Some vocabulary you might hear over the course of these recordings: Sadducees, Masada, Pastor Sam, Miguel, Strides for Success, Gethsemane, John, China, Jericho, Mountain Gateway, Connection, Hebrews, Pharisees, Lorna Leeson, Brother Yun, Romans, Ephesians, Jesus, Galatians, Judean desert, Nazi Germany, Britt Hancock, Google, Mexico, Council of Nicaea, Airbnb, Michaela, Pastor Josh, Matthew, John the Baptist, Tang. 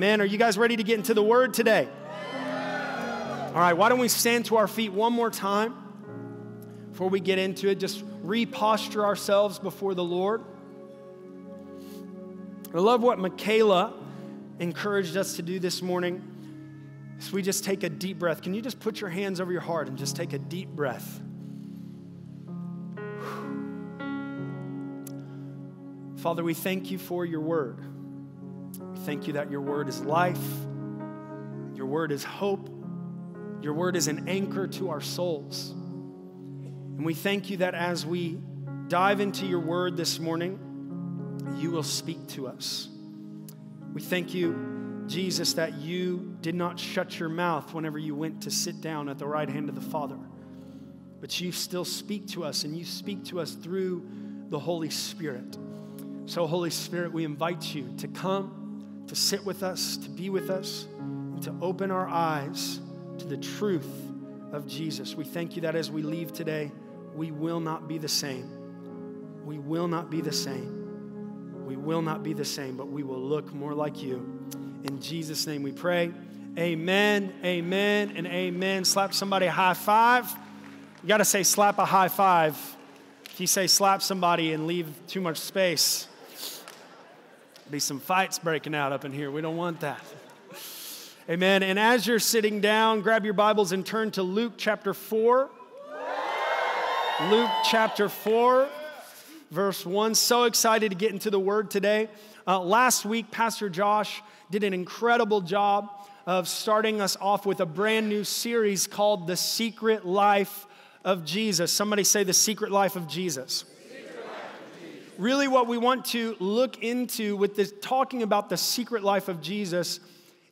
Amen. Are you guys ready to get into the Word today? All right, why don't we stand to our feet one more time before we get into it. Just re-posture ourselves before the Lord. I love what Michaela encouraged us to do this morning. So we just take a deep breath. Can you just put your hands over your heart and just take a deep breath? Father, we thank you for your word. We thank you that your word is life. Your word is hope. Your word is an anchor to our souls. And we thank you that as we dive into your word this morning, you will speak to us. We thank you, Jesus, that you did not shut your mouth whenever you went to sit down at the right hand of the Father, but you still speak to us, and you speak to us through the Holy Spirit. So, Holy Spirit, we invite you to come, to sit with us, to be with us, and to open our eyes to the truth of Jesus. We thank you that as we leave today, we will not be the same. We will not be the same. We will not be the same, but we will look more like you. In Jesus' name we pray. Amen, amen, and amen. Slap somebody a high five. You got to say slap a high five if you say slap somebody and leave too much space. Be some fights breaking out up in here. We don't want that. Amen. And as you're sitting down, grab your Bibles and turn to Luke chapter 4. Luke chapter 4, verse 1. So excited to get into the Word today. Last week, Pastor Josh did an incredible job of starting us off with a brand new series called The Secret Life of Jesus. Somebody say The Secret Life of Jesus. Really what we want to look into with this, talking about the secret life of Jesus,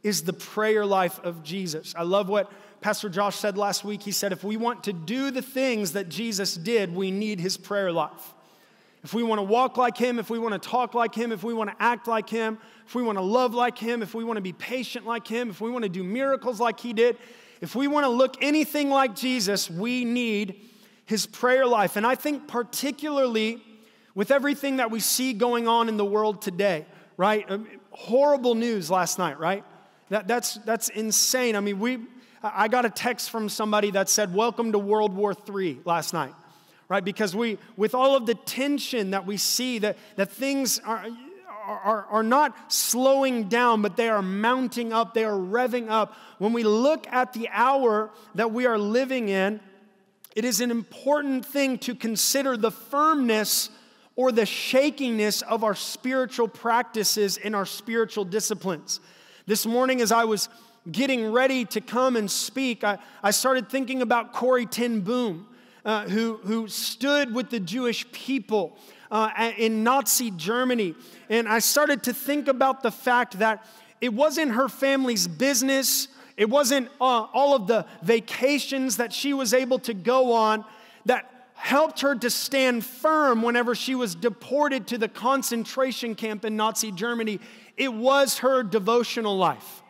is the prayer life of Jesus. I love what Pastor Josh said last week. He said, if we want to do the things that Jesus did, we need his prayer life. If we want to walk like him, if we want to talk like him, if we want to act like him, if we want to love like him, if we want to be patient like him, if we want to do miracles like he did, if we want to look anything like Jesus, we need his prayer life. And I think particularly with everything that we see going on in the world today, right? Horrible news last night, right? That's insane. I mean, I got a text from somebody that said, welcome to World War III last night, right? Because with all of the tension that we see, that things are not slowing down, but they are mounting up, they are revving up. When we look at the hour that we are living in, it is an important thing to consider the firmness or the shakiness of our spiritual practices and our spiritual disciplines. This morning as I was getting ready to come and speak, I started thinking about Corrie ten Boom, who stood with the Jewish people in Nazi Germany. And I started to think about the fact that it wasn't her family's business, it wasn't all of the vacations that she was able to go on that helped her to stand firm whenever she was deported to the concentration camp in Nazi Germany. It was her devotional life.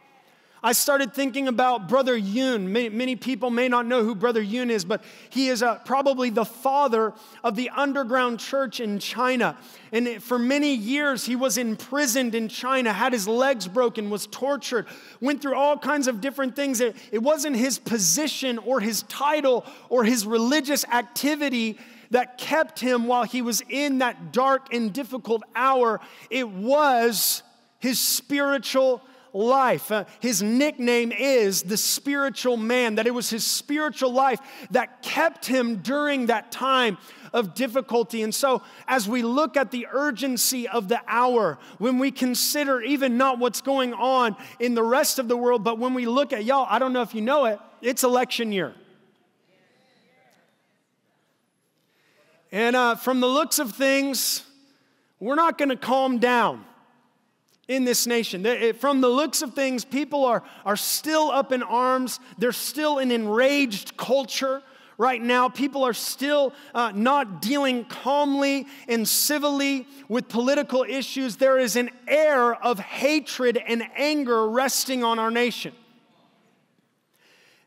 I started thinking about Brother Yun. Many people may not know who Brother Yun is, but he is probably the father of the underground church in China. And for many years, he was imprisoned in China, had his legs broken, was tortured, went through all kinds of different things. It wasn't his position or his title or his religious activity that kept him while he was in that dark and difficult hour. It was his spiritual life. His nickname is the spiritual man, that it was his spiritual life that kept him during that time of difficulty. And so as we look at the urgency of the hour, when we consider even not what's going on in the rest of the world, but when we look at, y'all, I don't know if you know it, it's election year. And from the looks of things, we're not going to calm down in this nation. From the looks of things, people are still up in arms. There's still an enraged culture right now. People are still not dealing calmly and civilly with political issues. There is an air of hatred and anger resting on our nation.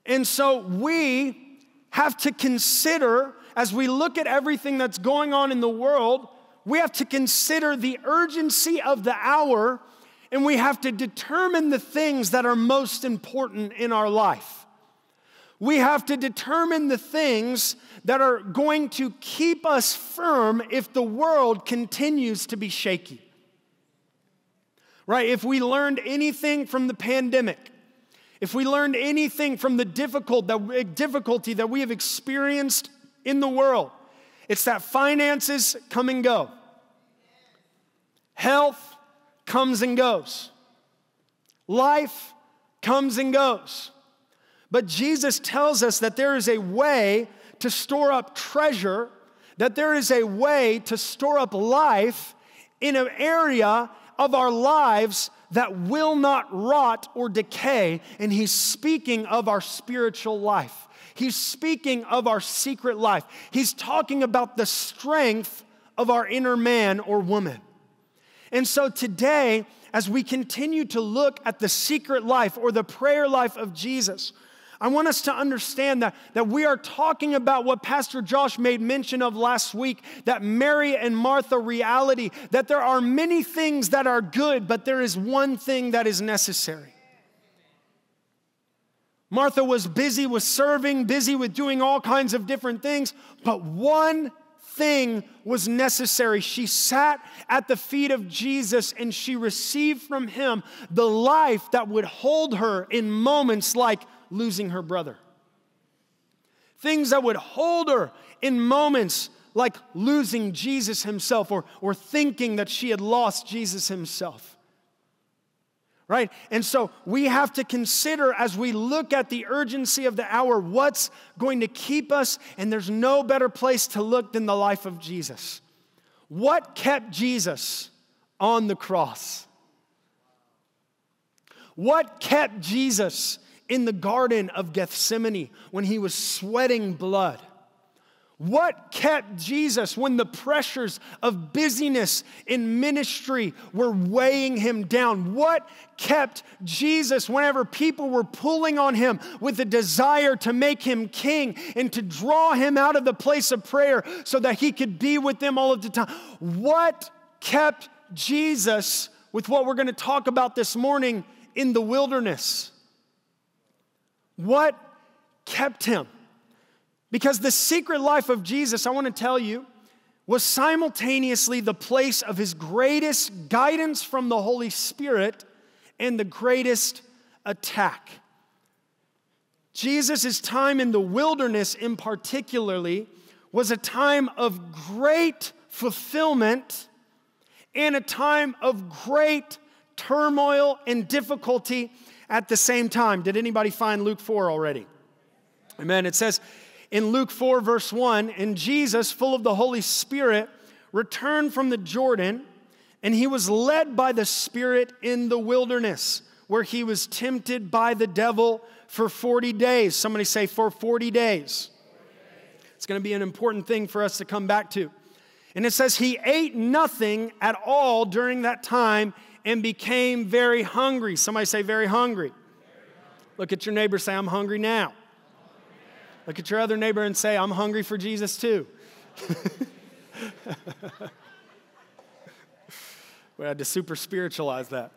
And so we have to consider, as we look at everything that's going on in the world, we have to consider the urgency of the hour and we have to determine the things that are most important in our life. We have to determine the things that are going to keep us firm if the world continues to be shaky. Right? If we learned anything from the pandemic, if we learned anything from the difficulty that we have experienced in the world, it's that finances come and go. Health comes and goes. Life comes and goes. But Jesus tells us that there is a way to store up treasure, that there is a way to store up life in an area of our lives that will not rot or decay. And he's speaking of our spiritual life. He's speaking of our secret life. He's talking about the strength of our inner man or woman. And so today, as we continue to look at the secret life or the prayer life of Jesus, I want us to understand that we are talking about what Pastor Josh made mention of last week, that Mary and Martha reality, that there are many things that are good, but there is one thing that is necessary. Martha was busy with serving, busy with doing all kinds of different things, but one thing was necessary. She sat at the feet of Jesus and she received from him the life that would hold her in moments like losing her brother. Things that would hold her in moments like losing Jesus himself or thinking that she had lost Jesus himself. Right? And so we have to consider as we look at the urgency of the hour, what's going to keep us, and there's no better place to look than the life of Jesus. What kept Jesus on the cross? What kept Jesus in the Garden of Gethsemane when he was sweating blood? What kept Jesus when the pressures of busyness in ministry were weighing him down? What kept Jesus whenever people were pulling on him with a desire to make him king and to draw him out of the place of prayer so that he could be with them all of the time? What kept Jesus with what we're going to talk about this morning in the wilderness? What kept him? Because the secret life of Jesus, I want to tell you, was simultaneously the place of his greatest guidance from the Holy Spirit and the greatest attack. Jesus' time in the wilderness in particularly was a time of great fulfillment and a time of great turmoil and difficulty at the same time. Did anybody find Luke 4 already? Amen. It says, in Luke 4, verse 1, and Jesus, full of the Holy Spirit, returned from the Jordan, and he was led by the Spirit in the wilderness, where he was tempted by the devil for 40 days. Somebody say, for 40 days. 40 days. It's going to be an important thing for us to come back to. And it says, he ate nothing at all during that time and became very hungry. Somebody say, very hungry. Very hungry. Look at your neighbor, say, I'm hungry now. Look at your other neighbor and say, I'm hungry for Jesus too. We had to super spiritualize that.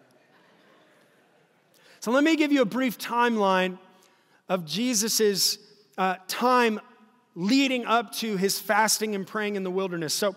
So let me give you a brief timeline of Jesus' time leading up to his fasting and praying in the wilderness. So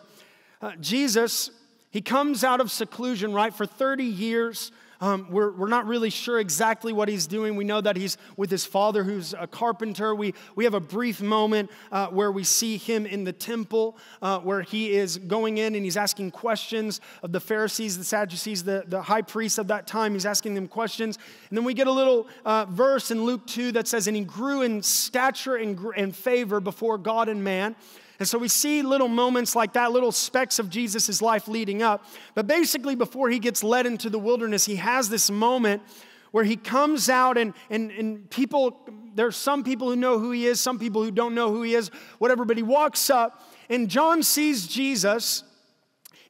Jesus, he comes out of seclusion, right, for 30 years. We're not really sure exactly what he's doing. We know that he's with his father who's a carpenter. We have a brief moment where we see him in the temple where he is going in and he's asking questions of the Pharisees, the Sadducees, the high priests of that time. He's asking them questions. And then we get a little verse in Luke 2 that says, and he grew in stature and favor before God and man. And so we see little moments like that, little specks of Jesus' life leading up. But basically before he gets led into the wilderness, he has this moment where he comes out and people, there's some people who know who he is, some people who don't know who he is, whatever, but he walks up and John sees Jesus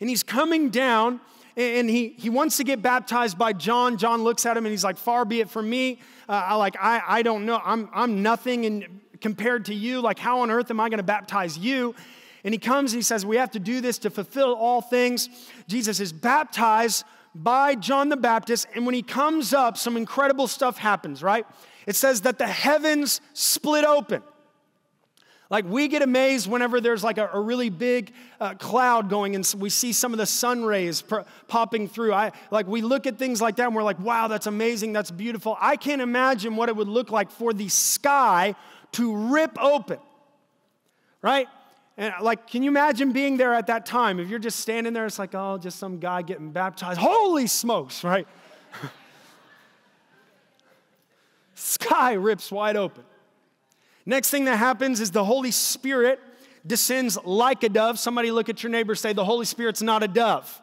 and he's coming down and he wants to get baptized by John. John looks at him and he's like, far be it from me. I don't know. I'm nothing and compared to you, like how on earth am I going to baptize you? And he comes and he says, we have to do this to fulfill all things. Jesus is baptized by John the Baptist, and when he comes up, some incredible stuff happens, right? It says that the heavens split open. Like, we get amazed whenever there's like a really big cloud going and we see some of the sun rays popping through. We look at things like that and we're like, wow, that's amazing, that's beautiful. I can't imagine what it would look like for the sky to rip open, right? And like, can you imagine being there at that time? If you're just standing there, it's like, oh, just some guy getting baptized. Holy smokes, right? Sky rips wide open. Next thing that happens is the Holy Spirit descends like a dove. Somebody look at your neighbor and say, the Holy Spirit's not a dove.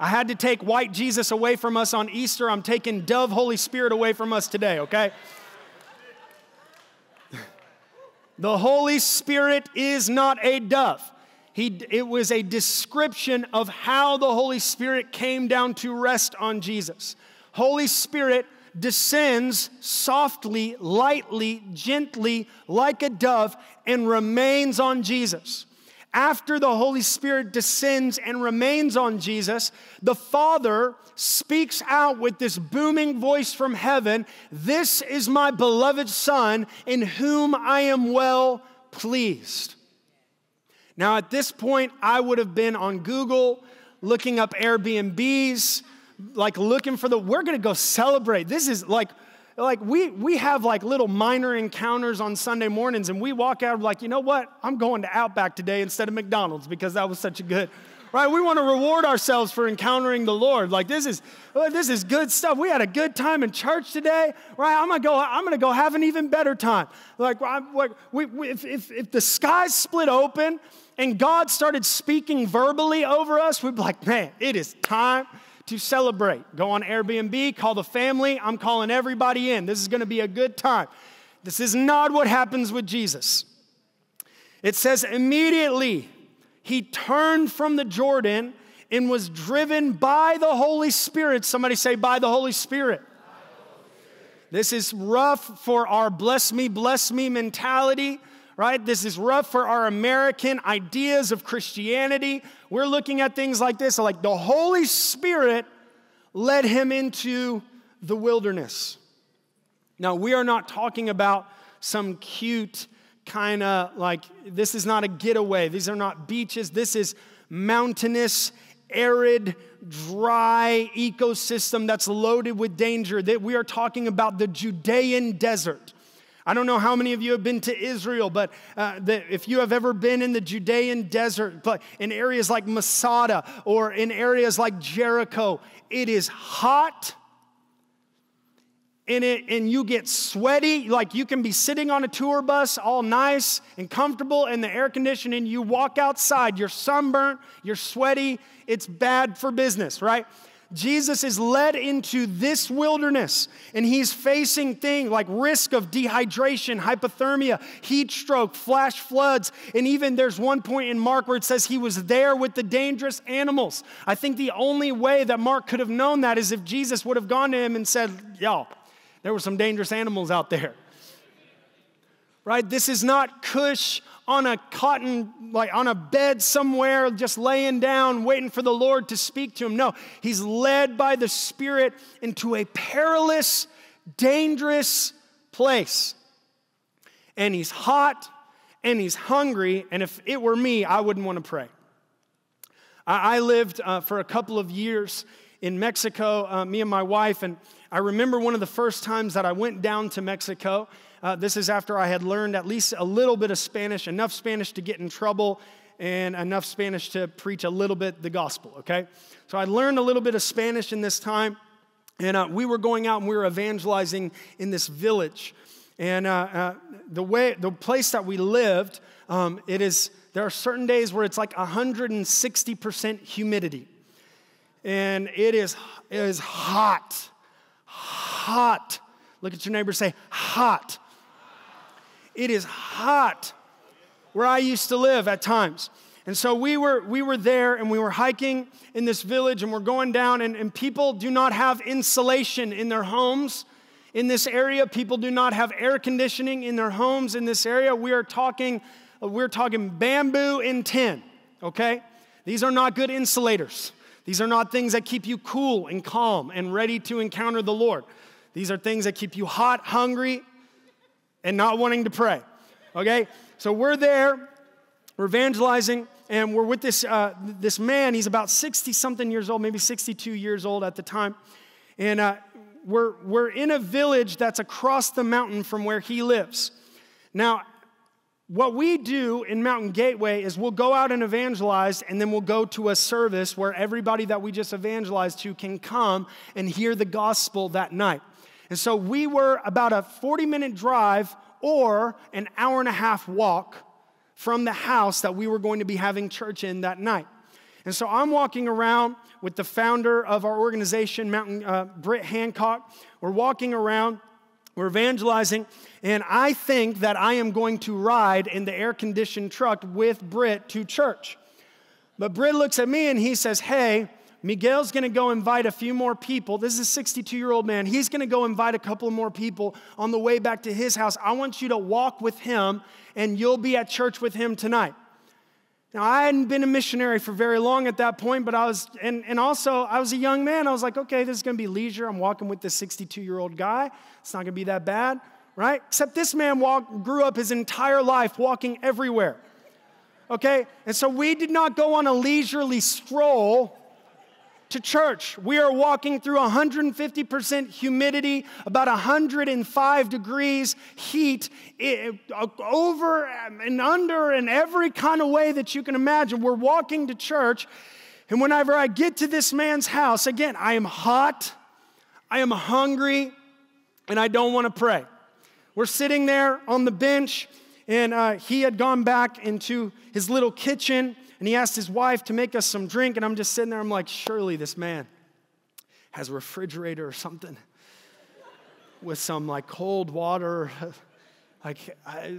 I had to take white Jesus away from us on Easter. I'm taking dove Holy Spirit away from us today, okay? The Holy Spirit is not a dove. It was a description of how the Holy Spirit came down to rest on Jesus. Holy Spirit descends softly, lightly, gently, like a dove, and remains on Jesus. After the Holy Spirit descends and remains on Jesus, the Father speaks out with this booming voice from heaven, "This is my beloved Son, in whom I am well pleased." Now, at this point, I would have been on Google looking up Airbnbs, like looking for we're going to go celebrate. This is like we have like little minor encounters on Sunday mornings, and we walk out like, you know what? I'm going to Outback today instead of McDonald's because that was such a good, right? We want to reward ourselves for encountering the Lord. Like, this is good stuff. We had a good time in church today, right? I'm going to go have an even better time. If the skies split open and God started speaking verbally over us, we'd be like, man, it is time to celebrate. Go on Airbnb, call the family. I'm calling everybody in. This is going to be a good time. This is not what happens with Jesus. It says, immediately he turned from the Jordan and was driven by the Holy Spirit. Somebody say, by the Holy Spirit. This is rough for our bless me mentality, right? This is rough for our American ideas of Christianity. We're looking at things like this, like the Holy Spirit led him into the wilderness. Now, we are not talking about some cute kind of like, this is not a getaway. These are not beaches. This is mountainous, arid, dry ecosystem that's loaded with danger. That we are talking about the Judean desert. I don't know how many of you have been to Israel, but if you have ever been in the Judean desert, but in areas like Masada or in areas like Jericho, it is hot and you get sweaty. Like, you can be sitting on a tour bus all nice and comfortable in the air conditioning. You walk outside, you're sunburnt, you're sweaty. It's bad for business, right? Jesus is led into this wilderness, and he's facing things like risk of dehydration, hypothermia, heat stroke, flash floods, and even there's one point in Mark where it says he was there with the dangerous animals. I think the only way that Mark could have known that is if Jesus would have gone to him and said, y'all, there were some dangerous animals out there. Right? This is not Cush on a cotton, like on a bed somewhere, just laying down, waiting for the Lord to speak to him. No, he's led by the Spirit into a perilous, dangerous place. And he's hot, and he's hungry, and if it were me, I wouldn't want to pray. I lived for a couple of years in Mexico, me and my wife, and I remember one of the first times that I went down to Mexico. This is after I had learned at least a little bit of Spanish, enough Spanish to get in trouble and enough Spanish to preach a little bit the gospel, okay? So I learned a little bit of Spanish in this time, and we were going out and we were evangelizing in this village. And the place that we lived, there are certain days where it's like 160% humidity. And it is hot. Look at your neighbor, say, hot. It is hot where I used to live at times. And so we were there, and we were hiking in this village, and we're going down, and people do not have insulation in their homes in this area. People do not have air conditioning in their homes in this area. We're talking bamboo and tin, okay? These are not good insulators. These are not things that keep you cool and calm and ready to encounter the Lord. These are things that keep you hot, hungry, and not wanting to pray, okay? So we're there, we're evangelizing, and we're with this man. He's about 60-something years old, maybe 62 years old at the time. And we're in a village that's across the mountain from where he lives. Now, what we do in Mountain Gateway is we'll go out and evangelize, and then we'll go to a service where everybody that we just evangelized to can come and hear the gospel that night. And so we were about a 40-minute drive or an hour-and-a-half walk from the house that we were going to be having church in that night. And so I'm walking around with the founder of our organization, Britt Hancock. We're walking around. We're evangelizing, and I think that I am going to ride in the air-conditioned truck with Britt to church. But Britt looks at me, and he says, hey, Miguel's going to go invite a few more people. This is a 62-year-old man. He's going to go invite a couple more people on the way back to his house. I want you to walk with him, and you'll be at church with him tonight. Now, I hadn't been a missionary for very long at that point, but I was, and also I was a young man. I was like, okay, this is going to be leisure. I'm walking with this 62-year-old guy. It's not going to be that bad, right? Except this man grew up his entire life walking everywhere, okay? And so we did not go on a leisurely stroll to church. We are walking through 150% humidity, about 105 degrees heat, over and under in every kind of way that you can imagine. We're walking to church, and whenever I get to this man's house, again, I am hot, I am hungry, and I don't want to pray. We're sitting there on the bench, and he had gone back into his little kitchen, and he asked his wife to make us some drink, and I'm just sitting there. I'm like, surely this man has a refrigerator or something with some, like, cold water, like,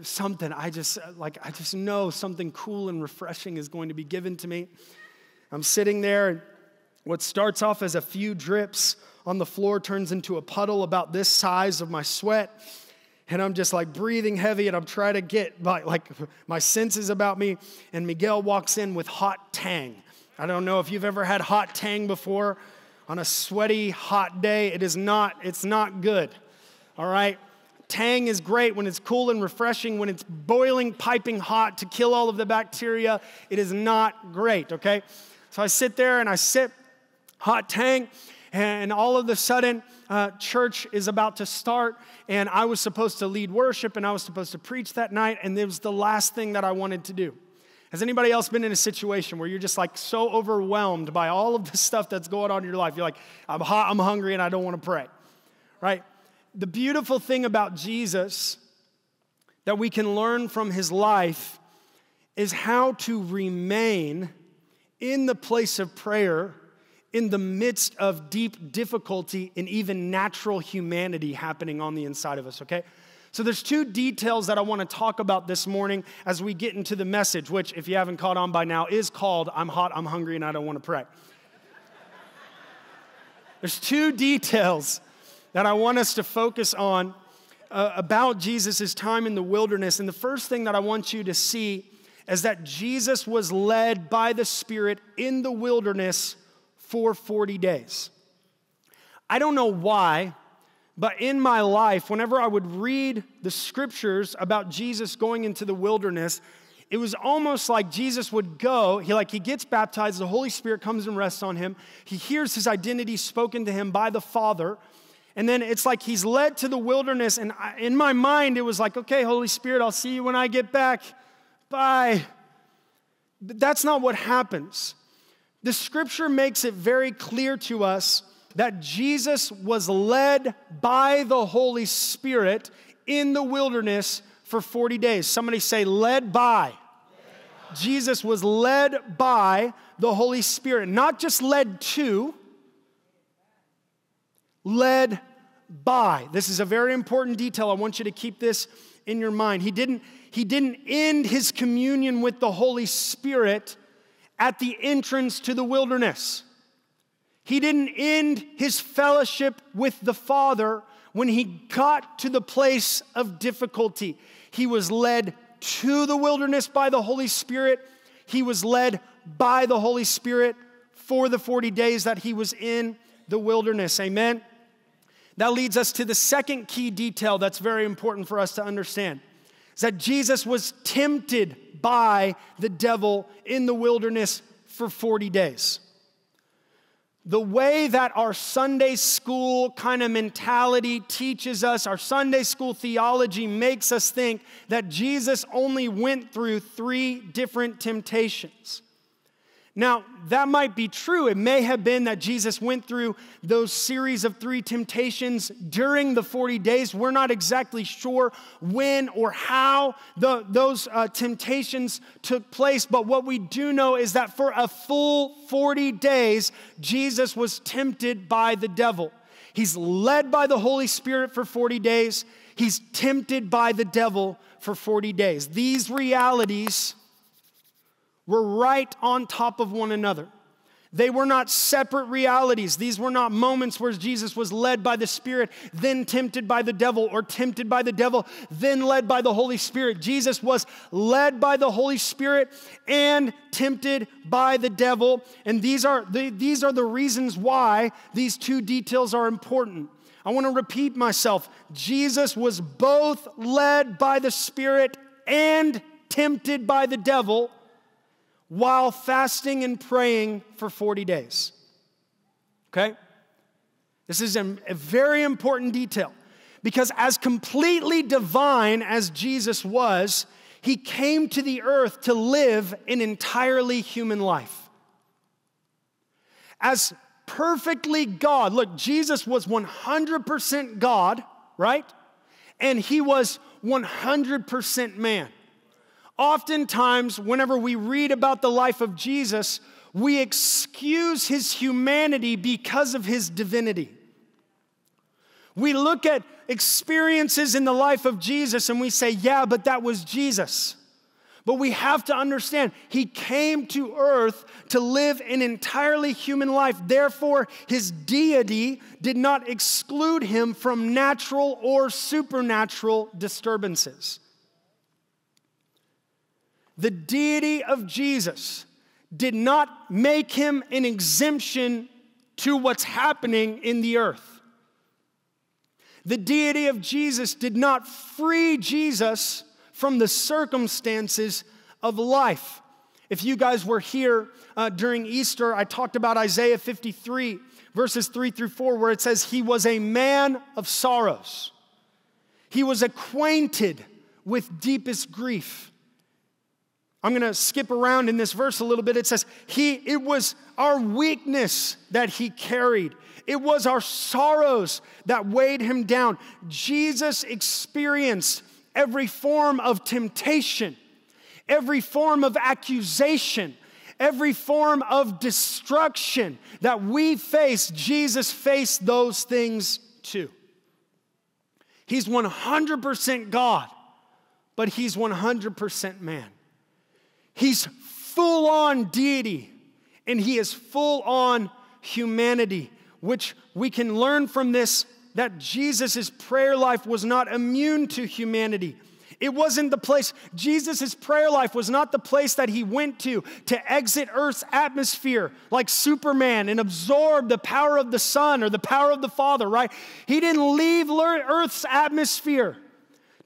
something. I just know something cool and refreshing is going to be given to me. I'm sitting there, and what starts off as a few drips on the floor turns into a puddle about this size of my sweat. And I'm just like breathing heavy, and I'm trying to get my senses about me. And Miguel walks in with hot Tang. I don't know if you've ever had hot Tang before. On a sweaty, hot day, it's not good, all right? Tang is great when it's cool and refreshing. When it's boiling, piping hot to kill all of the bacteria, it is not great, okay? So I sit there, and I sip hot Tang. And all of a sudden, church is about to start, and I was supposed to lead worship, and I was supposed to preach that night, and it was the last thing that I wanted to do. Has anybody else been in a situation where you're just like so overwhelmed by all of the stuff that's going on in your life? You're like, I'm hot, I'm hungry, and I don't want to pray, right? The beautiful thing about Jesus that we can learn from his life is how to remain in the place of prayer in the midst of deep difficulty and even natural humanity happening on the inside of us, okay? So there's two details that I want to talk about this morning as we get into the message, which, if you haven't caught on by now, is called, I'm hot, I'm hungry, and I don't want to pray. There's two details that I want us to focus on about Jesus' time in the wilderness. And the first thing that I want you to see is that Jesus was led by the Spirit in the wilderness for 40 days. I don't know why, but in my life, whenever I would read the scriptures about Jesus going into the wilderness, it was almost like Jesus would go, he gets baptized, the Holy Spirit comes and rests on him, he hears his identity spoken to him by the Father, and then it's like he's led to the wilderness, and in my mind, it was like, okay, Holy Spirit, I'll see you when I get back. Bye. But that's not what happens. The scripture makes it very clear to us that Jesus was led by the Holy Spirit in the wilderness for 40 days. Somebody say, led by. Led by. Jesus was led by the Holy Spirit. Not just led to, led by. This is a very important detail. I want you to keep this in your mind. He didn't end his communion with the Holy Spirit at the entrance to the wilderness. He didn't end his fellowship with the Father when he got to the place of difficulty. He was led to the wilderness by the Holy Spirit. He was led by the Holy Spirit for the 40 days that he was in the wilderness. Amen. That leads us to the second key detail that's very important for us to understand, is that Jesus was tempted by the devil in the wilderness for 40 days. The way that our Sunday school kind of mentality teaches us, our Sunday school theology makes us think that Jesus only went through 3 different temptations. Now, that might be true. It may have been that Jesus went through those series of 3 temptations during the 40 days. We're not exactly sure when or how those temptations took place. But what we do know is that for a full 40 days, Jesus was tempted by the devil. He's led by the Holy Spirit for 40 days. He's tempted by the devil for 40 days. These realities were right on top of one another. They were not separate realities. These were not moments where Jesus was led by the Spirit, then tempted by the devil, or tempted by the devil, then led by the Holy Spirit. Jesus was led by the Holy Spirit and tempted by the devil. And these are the reasons why these 2 details are important. I want to repeat myself. Jesus was both led by the Spirit and tempted by the devil while fasting and praying for 40 days. Okay? This is a very important detail, because as completely divine as Jesus was, he came to the earth to live an entirely human life. As perfectly God, look, Jesus was 100% God, right? And he was 100% man. Oftentimes, whenever we read about the life of Jesus, we excuse his humanity because of his divinity. We look at experiences in the life of Jesus and we say, yeah, but that was Jesus. But we have to understand, he came to earth to live an entirely human life. Therefore, his deity did not exclude him from natural or supernatural disturbances. The deity of Jesus did not make him an exemption to what's happening in the earth. The deity of Jesus did not free Jesus from the circumstances of life. If you guys were here during Easter, I talked about Isaiah 53, verses 3-4, where it says, he was a man of sorrows. He was acquainted with deepest grief. I'm going to skip around in this verse a little bit. It says, it was our weakness that he carried. It was our sorrows that weighed him down. Jesus experienced every form of temptation, every form of accusation, every form of destruction that we face. Jesus faced those things too. He's 100% God, but he's 100% man. He's full-on deity, and he is full-on humanity, which we can learn from this that Jesus' prayer life was not immune to humanity. It wasn't the place, Jesus' prayer life was not the place that he went to exit Earth's atmosphere like Superman and absorb the power of the Son or the power of the Father, right? He didn't leave Earth's atmosphere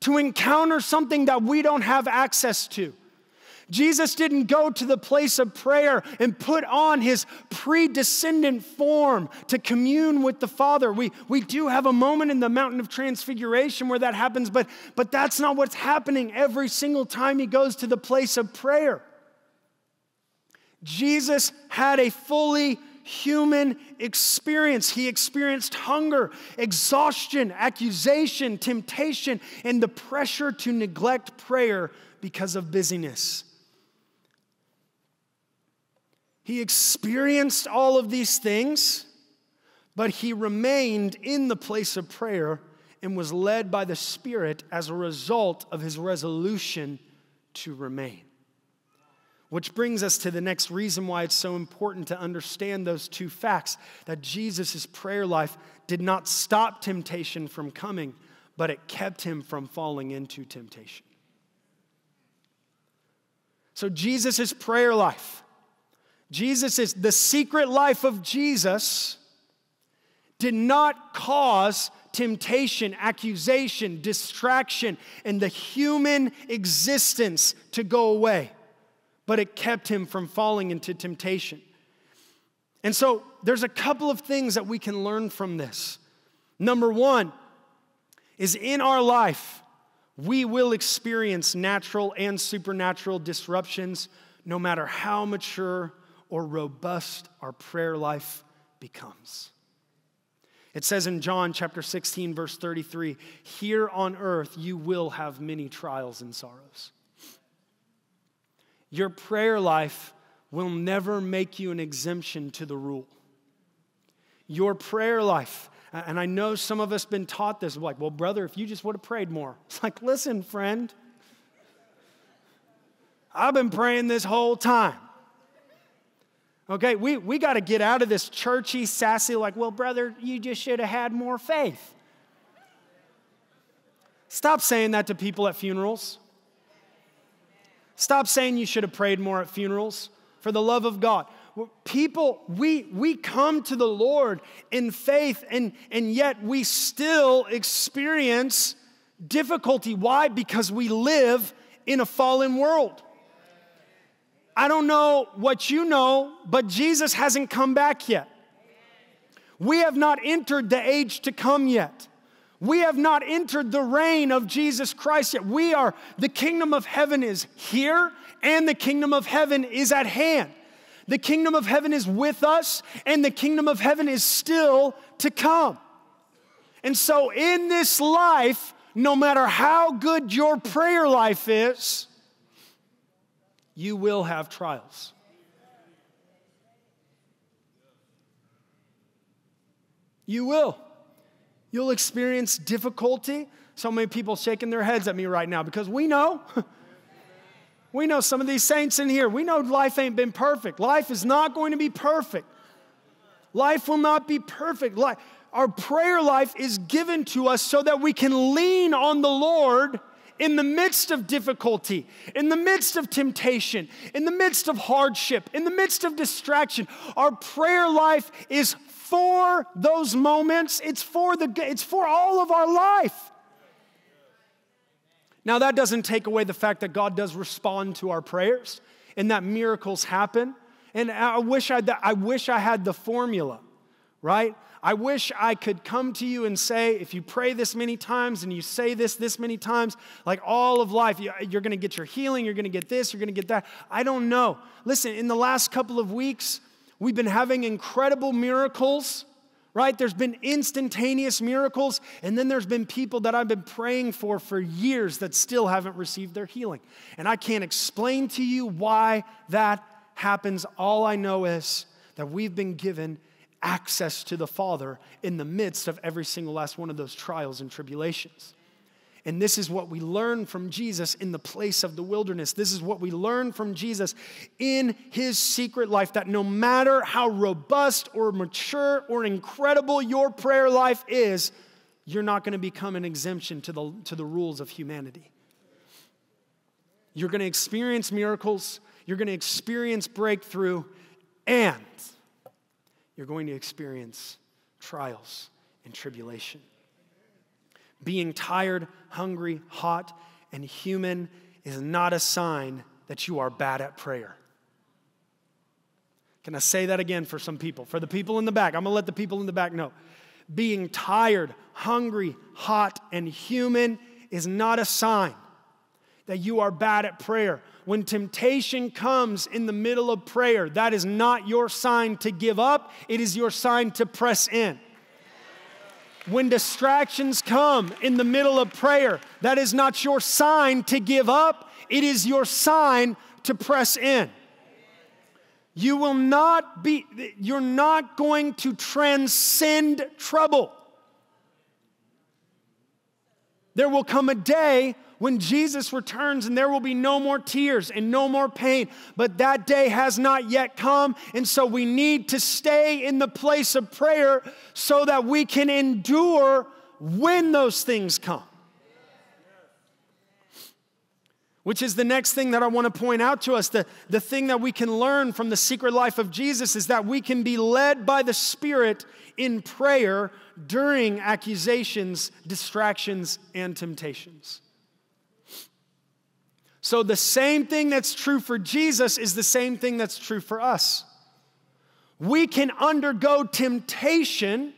to encounter something that we don't have access to. Jesus didn't go to the place of prayer and put on his pre-descendant form to commune with the Father. We do have a moment in the Mountain of Transfiguration where that happens, but that's not what's happening every single time he goes to the place of prayer. Jesus had a fully human experience. He experienced hunger, exhaustion, accusation, temptation, and the pressure to neglect prayer because of busyness. He experienced all of these things, but he remained in the place of prayer and was led by the Spirit as a result of his resolution to remain. Which brings us to the next reason why it's so important to understand those 2 facts, that Jesus' prayer life did not stop temptation from coming, but it kept him from falling into temptation. So Jesus' prayer life Jesus is the secret life of Jesus did not cause temptation, accusation, distraction, and the human existence to go away, but it kept him from falling into temptation. And so there's a couple of things that we can learn from this. Number one is in our life, we will experience natural and supernatural disruptions no matter how mature or robust our prayer life becomes. It says in John chapter 16, verse 33, here on earth you will have many trials and sorrows. Your prayer life will never make you an exemption to the rule. Your prayer life, and I know some of us have been taught this, like, well, brother, if you just would have prayed more. It's like, listen, friend, I've been praying this whole time. Okay, we got to get out of this churchy, sassy, like, well, brother, you just should have had more faith. Stop saying that to people at funerals. Stop saying you should have prayed more at funerals. For the love of God. People, we come to the Lord in faith, and yet we still experience difficulty. Why? Because we live in a fallen world. I don't know what you know, but Jesus hasn't come back yet. We have not entered the age to come yet. We have not entered the reign of Jesus Christ yet. We are, the kingdom of heaven is here, and the kingdom of heaven is at hand. The kingdom of heaven is with us, and the kingdom of heaven is still to come. And so in this life, no matter how good your prayer life is, you will have trials. You will. You'll experience difficulty. So many people shaking their heads at me right now because we know. We know some of these saints in here. We know life ain't been perfect. Life is not going to be perfect. Life will not be perfect. Our prayer life is given to us so that we can lean on the Lord in the midst of difficulty, in the midst of temptation, in the midst of hardship, in the midst of distraction. Our prayer life is for those moments. It's for all of our life. Now that doesn't take away the fact that God does respond to our prayers and that miracles happen. And I wish I had the formula, right? I wish I could come to you and say, if you pray this many times and you say this many times, like all of life, you're going to get your healing, you're going to get this, you're going to get that. I don't know. Listen, in the last couple of weeks, we've been having incredible miracles, right? There's been instantaneous miracles, and then there's been people that I've been praying for years that still haven't received their healing. And I can't explain to you why that happens. All I know is that we've been given access to the Father in the midst of every single last one of those trials and tribulations. And this is what we learn from Jesus in the place of the wilderness. This is what we learn from Jesus in his secret life, that no matter how robust or mature or incredible your prayer life is, you're not going to become an exemption to the rules of humanity. You're going to experience miracles, you're going to experience breakthrough, and you're going to experience trials and tribulation. Being tired, hungry, hot, and human is not a sign that you are bad at prayer. Can I say that again for some people? For the people in the back, I'm going to let the people in the back know. Being tired, hungry, hot, and human is not a sign that you are bad at prayer. When temptation comes in the middle of prayer, that is not your sign to give up. It is your sign to press in. When distractions come in the middle of prayer, that is not your sign to give up. It is your sign to press in. You will not be, you're not going to transcend trouble. There will come a day when Jesus returns and there will be no more tears and no more pain, but that day has not yet come, and so we need to stay in the place of prayer so that we can endure when those things come. Which is the next thing that I want to point out to us. The thing that we can learn from the secret life of Jesus is that we can be led by the Spirit in prayer during accusations, distractions, and temptations. So the same thing that's true for Jesus is the same thing that's true for us. We can undergo temptation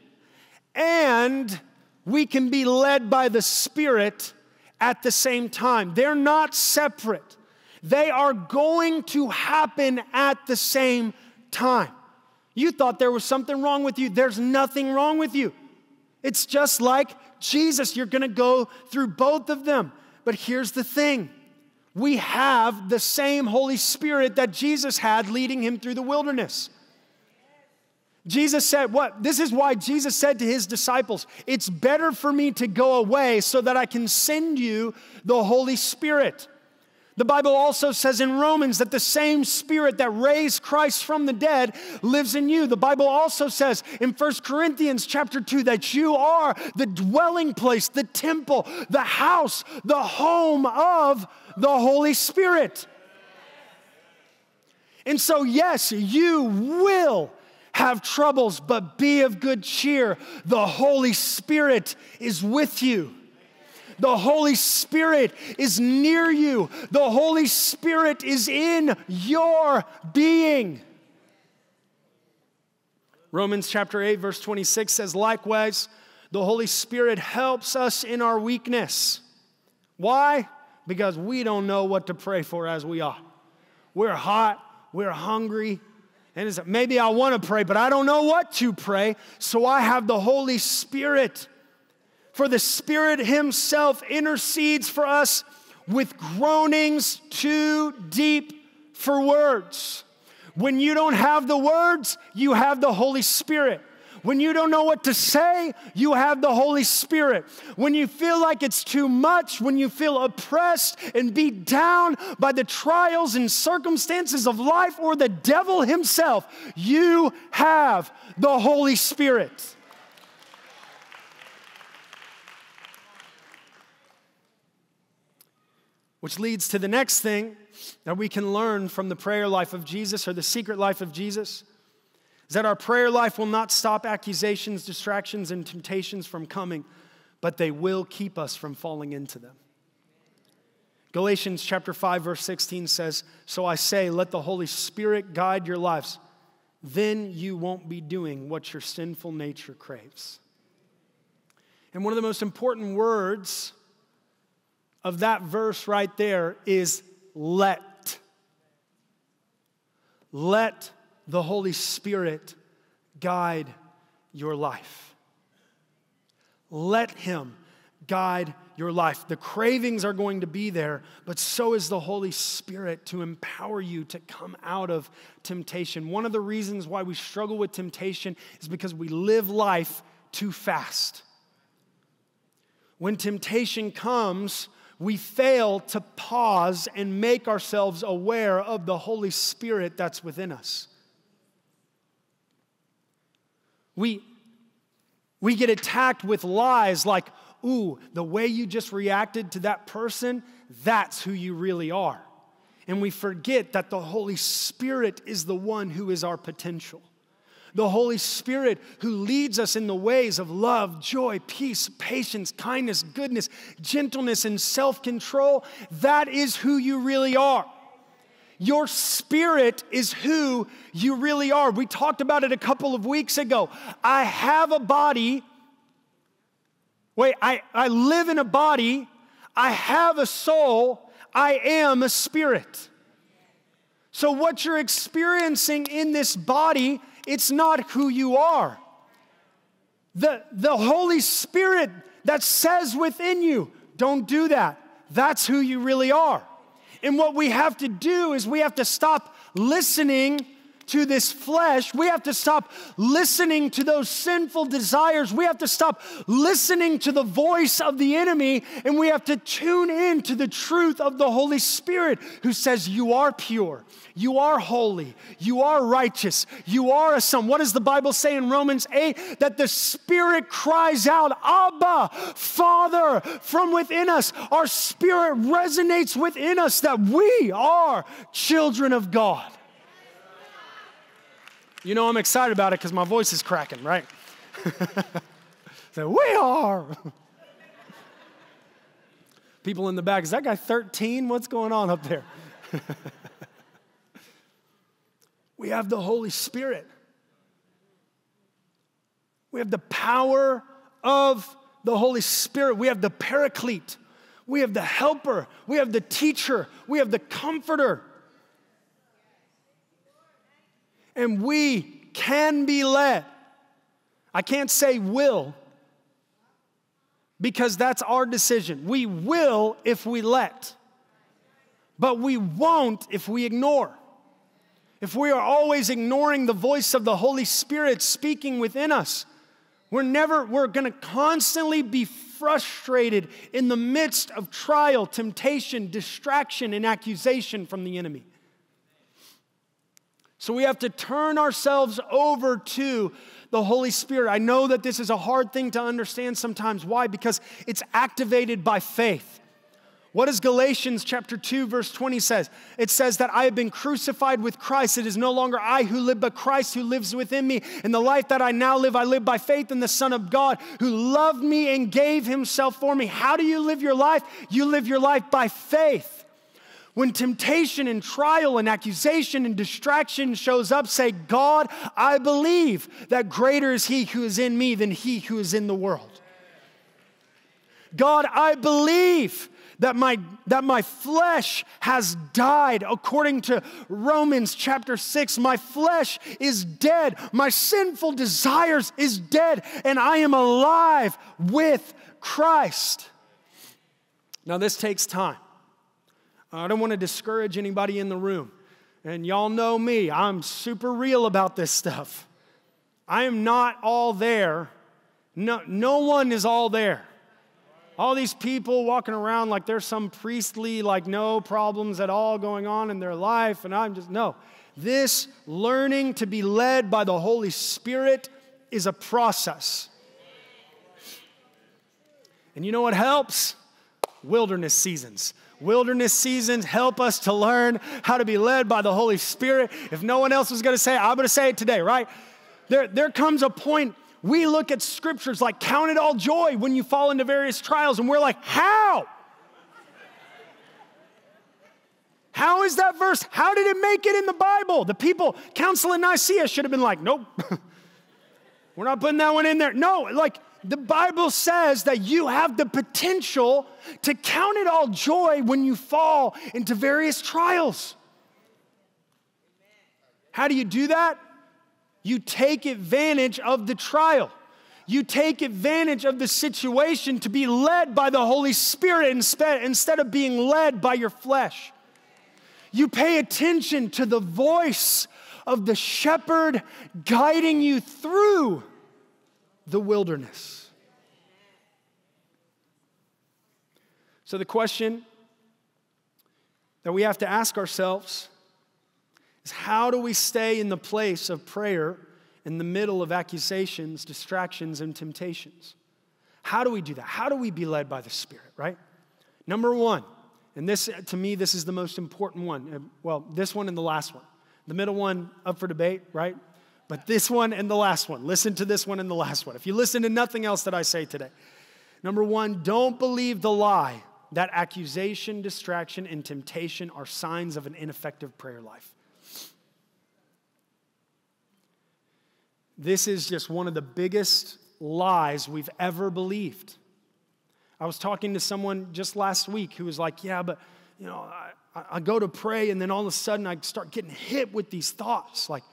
and we can be led by the Spirit at the same time. They're not separate. They are going to happen at the same time. You thought there was something wrong with you. There's nothing wrong with you. It's just like Jesus. You're going to go through both of them. But here's the thing. We have the same Holy Spirit that Jesus had leading him through the wilderness. Jesus said what? This is why Jesus said to his disciples, it's better for me to go away so that I can send you the Holy Spirit. The Bible also says in Romans that the same Spirit that raised Christ from the dead lives in you. The Bible also says in 1 Corinthians chapter 2 that you are the dwelling place, the temple, the house, the home of the Holy Spirit. And so yes, you will have troubles, but be of good cheer. The Holy Spirit is with you. The Holy Spirit is near you. The Holy Spirit is in your being. Romans chapter 8, verse 26 says, likewise, the Holy Spirit helps us in our weakness. Why? Because we don't know what to pray for as we ought. We're hot, we're hungry. And it's like, maybe I want to pray, but I don't know what to pray. So I have the Holy Spirit. For the Spirit himself intercedes for us with groanings too deep for words. When you don't have the words, you have the Holy Spirit. When you don't know what to say, you have the Holy Spirit. When you feel like it's too much, when you feel oppressed and beat down by the trials and circumstances of life or the devil himself, you have the Holy Spirit. Which leads to the next thing that we can learn from the prayer life of Jesus or the secret life of Jesus. Is that our prayer life will not stop accusations, distractions, and temptations from coming, but they will keep us from falling into them. Galatians chapter 5, verse 16 says, so I say, let the Holy Spirit guide your lives. Then you won't be doing what your sinful nature craves. And one of the most important words of that verse right there is let. Let the Holy Spirit guide your life. Let him guide your life. The cravings are going to be there, but so is the Holy Spirit to empower you to come out of temptation. One of the reasons why we struggle with temptation is because we live life too fast. When temptation comes, we fail to pause and make ourselves aware of the Holy Spirit that's within us. We get attacked with lies like, ooh, the way you just reacted to that person, that's who you really are. And we forget that the Holy Spirit is the one who is our potential. The Holy Spirit who leads us in the ways of love, joy, peace, patience, kindness, goodness, gentleness, and self-control, that is who you really are. Your spirit is who you really are. We talked about it a couple of weeks ago. I have a body. I live in a body. I have a soul. I am a spirit. So what you're experiencing in this body, it's not who you are. The Holy Spirit that says within you, don't do that. That's who you really are. And what we have to do is we have to stop listening to this flesh. We have to stop listening to those sinful desires. We have to stop listening to the voice of the enemy, and we have to tune in to the truth of the Holy Spirit who says you are pure, you are holy, you are righteous, you are a son. What does the Bible say in Romans 8? That the Spirit cries out, Abba, Father, from within us. Our spirit resonates within us that we are children of God. You know, I'm excited about it because my voice is cracking, right? So we are. People in the back, is that guy 13? What's going on up there? We have the Holy Spirit. We have the power of the Holy Spirit. We have the Paraclete. We have the helper. We have the teacher. We have the comforter. And we can be led. I can't say will, because that's our decision. We will if we let, but we won't if we ignore. If we are always ignoring the voice of the Holy Spirit speaking within us, we're going to constantly be frustrated in the midst of trial, temptation, distraction, and accusation from the enemy. So we have to turn ourselves over to the Holy Spirit. I know that this is a hard thing to understand sometimes. Why? Because it's activated by faith. What does Galatians chapter 2 verse 20 says? It says that I have been crucified with Christ. It is no longer I who live, but Christ who lives within me. And the life that I now live, I live by faith in the Son of God who loved me and gave himself for me. How do you live your life? You live your life by faith. When temptation and trial and accusation and distraction shows up, say, God, I believe that greater is he who is in me than he who is in the world. God, I believe that my flesh has died. According to Romans chapter 6, my flesh is dead. My sinful desires is dead, and I am alive with Christ. Now this takes time. I don't want to discourage anybody in the room. And y'all know me. I'm super real about this stuff. I am not all there. No one is all there. All these people walking around like there's some priestly, like no problems at all going on in their life. And I'm just, no. This learning to be led by the Holy Spirit is a process. And you know what helps? Wilderness seasons. Wilderness seasons help us to learn how to be led by the Holy Spirit. If no one else was going to say it, I'm going to say it today, right? There comes a point we look at scriptures like count it all joy when you fall into various trials, and we're like, how? How is that verse? How did it make it in the Bible? The people, Council of Nicaea should have been like, nope. We're not putting that one in there. No, like the Bible says that you have the potential to count it all joy when you fall into various trials. How do you do that? You take advantage of the trial. You take advantage of the situation to be led by the Holy Spirit instead of being led by your flesh. You pay attention to the voice of the shepherd guiding you through the wilderness. So the question that we have to ask ourselves is, how do we stay in the place of prayer in the middle of accusations, distractions, and temptations? How do we do that? How do we be led by the Spirit, right? Number one, and this, to me, this is the most important one. Well, this one and the last one. The middle one, up for debate, right? But this one and the last one. Listen to this one and the last one. If you listen to nothing else that I say today. Number one, don't believe the lie that accusation, distraction, and temptation are signs of an ineffective prayer life. This is just one of the biggest lies we've ever believed. I was talking to someone just last week who was like, yeah, but you know, I go to pray and then all of a sudden I start getting hit with these thoughts. Like,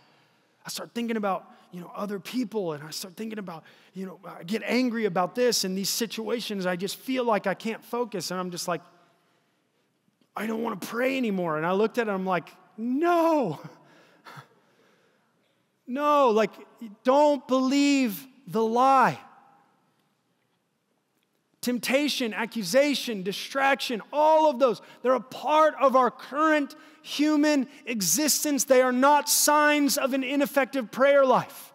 I start thinking about, you know, other people, and I start thinking about, you know, I get angry about this and these situations. I just feel like I can't focus, and I'm just like, I don't want to pray anymore. And I looked at it, and I'm like, no. No, like, don't believe the lie. Temptation, accusation, distraction, all of those, they're a part of our current human existence. They are not signs of an ineffective prayer life.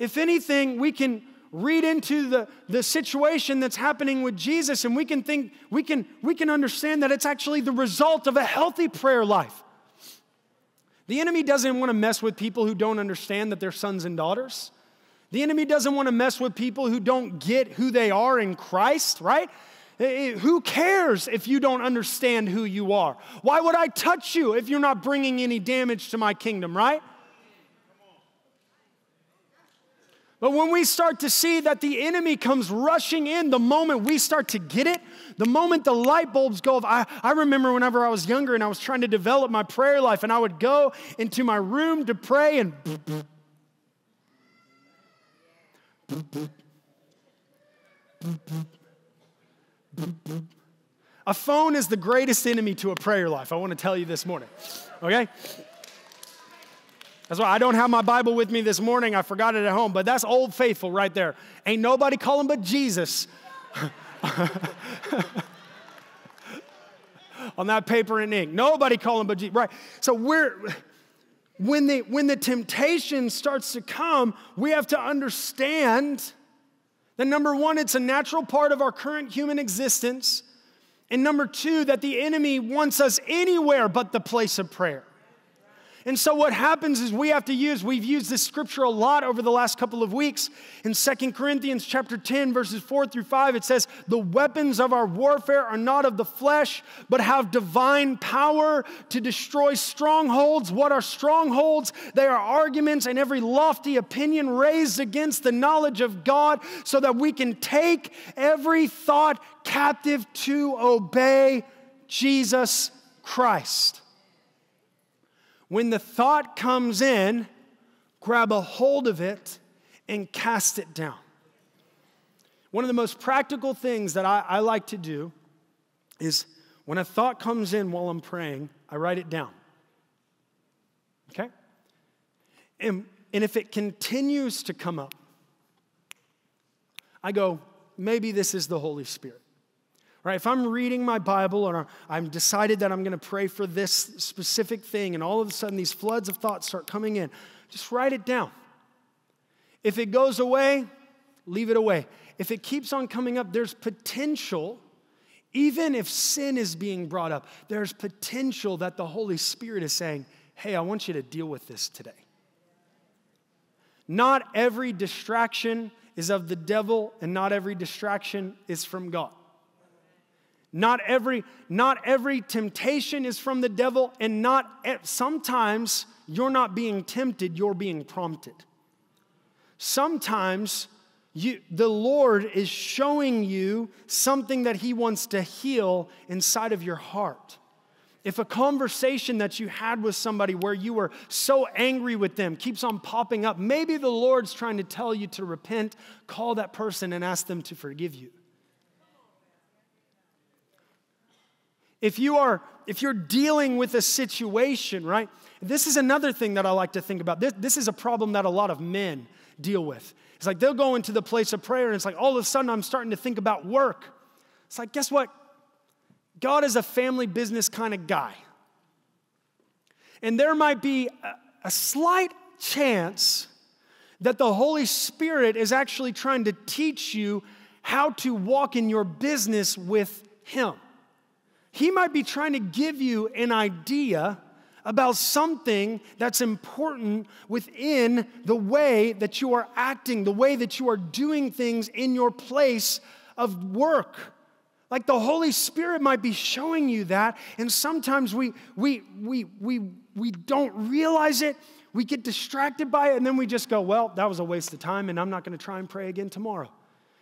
If anything, we can read into the situation that's happening with Jesus, and we can think, we can understand that it's actually the result of a healthy prayer life. The enemy doesn't want to mess with people who don't understand that they're sons and daughters. The enemy doesn't want to mess with people who don't get who they are in Christ, right? Who cares if you don't understand who you are? Why would I touch you if you're not bringing any damage to my kingdom, right? But when we start to see that the enemy comes rushing in, the moment we start to get it, the moment the light bulbs go off. I remember whenever I was younger and I was trying to develop my prayer life, and I would go into my room to pray and... A phone is the greatest enemy to a prayer life, I want to tell you this morning, okay? That's why I don't have my Bible with me this morning. I forgot it at home, but that's Old Faithful right there. Ain't nobody calling but Jesus. On that paper and ink, nobody calling but Jesus, right? So when the temptation starts to come, we have to understand that, number one, it's a natural part of our current human existence. And number two, that the enemy wants us anywhere but the place of prayer. And so what happens is we've used this scripture a lot over the last couple of weeks. In 2 Corinthians chapter 10, verses 4-5, it says, the weapons of our warfare are not of the flesh, but have divine power to destroy strongholds. What are strongholds? They are arguments and every lofty opinion raised against the knowledge of God, so that we can take every thought captive to obey Jesus Christ. When the thought comes in, grab a hold of it and cast it down. One of the most practical things that I like to do is when a thought comes in while I'm praying, I write it down. Okay? And if it continues to come up, I go, maybe this is the Holy Spirit. Right, if I'm reading my Bible or I've decided that I'm going to pray for this specific thing, and all of a sudden these floods of thoughts start coming in, just write it down. If it goes away, leave it away. If it keeps on coming up, there's potential, even if sin is being brought up, there's potential that the Holy Spirit is saying, hey, I want you to deal with this today. Not every distraction is of the devil, and not every distraction is from God. Not every temptation is from the devil, and sometimes you're not being tempted, you're being prompted. Sometimes the Lord is showing you something that He wants to heal inside of your heart. If a conversation that you had with somebody where you were so angry with them keeps on popping up, maybe the Lord's trying to tell you to repent, call that person and ask them to forgive you. If you're dealing with a situation, right? This is another thing that I like to think about. This is a problem that a lot of men deal with. It's like they'll go into the place of prayer, and it's like all of a sudden I'm starting to think about work. It's like, guess what? God is a family business kind of guy. And there might be a slight chance that the Holy Spirit is actually trying to teach you how to walk in your business with Him. He might be trying to give you an idea about something that's important within the way that you are acting, the way that you are doing things in your place of work. Like the Holy Spirit might be showing you that, and sometimes we don't realize it. We get distracted by it, and then we just go, well, that was a waste of time, and I'm not going to try and pray again tomorrow.